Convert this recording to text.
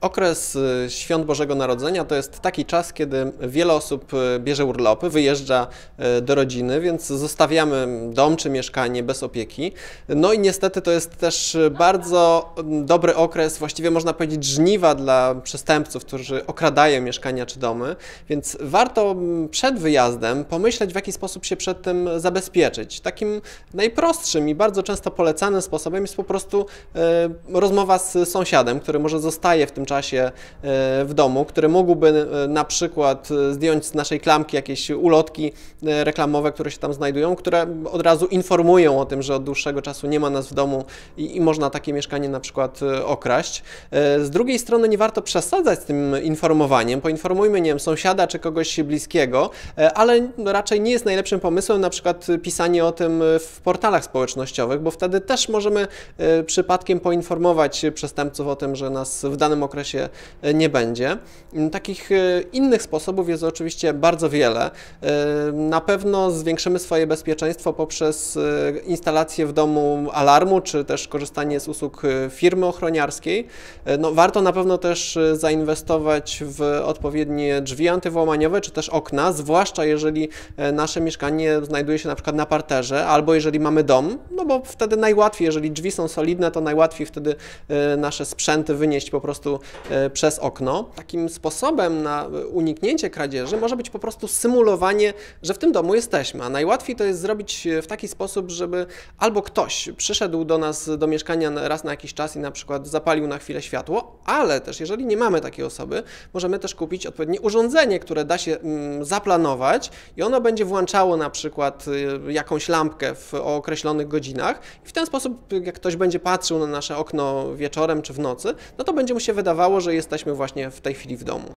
Okres Świąt Bożego Narodzenia to jest taki czas, kiedy wiele osób bierze urlopy, wyjeżdża do rodziny, więc zostawiamy dom czy mieszkanie bez opieki. No i niestety to jest też bardzo dobry okres, właściwie można powiedzieć żniwa dla przestępców, którzy okradają mieszkania czy domy, więc warto przed wyjazdem pomyśleć, w jaki sposób się przed tym zabezpieczyć. Takim najprostszym i bardzo często polecanym sposobem jest po prostu rozmowa z sąsiadem, który może zostaje w tym czasie w domu, który mógłby na przykład zdjąć z naszej klamki jakieś ulotki reklamowe, które się tam znajdują, które od razu informują o tym, że od dłuższego czasu nie ma nas w domu i można takie mieszkanie na przykład okraść. Z drugiej strony nie warto przesadzać z tym informowaniem. Poinformujmy, nie wiem, sąsiada czy kogoś bliskiego, ale raczej nie jest najlepszym pomysłem na przykład pisanie o tym w portalach społecznościowych, bo wtedy też możemy przypadkiem poinformować przestępców o tym, że nas w danym okresie nie będzie. Takich innych sposobów jest oczywiście bardzo wiele. Na pewno zwiększymy swoje bezpieczeństwo poprzez instalację w domu alarmu, czy też korzystanie z usług firmy ochroniarskiej. No, warto na pewno też zainwestować w odpowiednie drzwi antywłamaniowe, czy też okna, zwłaszcza jeżeli nasze mieszkanie znajduje się na przykład na parterze, albo jeżeli mamy dom, no bo wtedy najłatwiej, jeżeli drzwi są solidne, to najłatwiej wtedy nasze sprzęty wynieść po prostu przez okno. Takim sposobem na uniknięcie kradzieży może być po prostu symulowanie, że w tym domu jesteśmy, a najłatwiej to jest zrobić w taki sposób, żeby albo ktoś przyszedł do nas do mieszkania raz na jakiś czas i na przykład zapalił na chwilę światło, ale też jeżeli nie mamy takiej osoby, możemy też kupić odpowiednie urządzenie, które da się zaplanować i ono będzie włączało na przykład jakąś lampkę o określonych godzinach i w ten sposób, jak ktoś będzie patrzył na nasze okno wieczorem czy w nocy, no to będzie mu się wydawało, że jesteśmy właśnie w tej chwili w domu.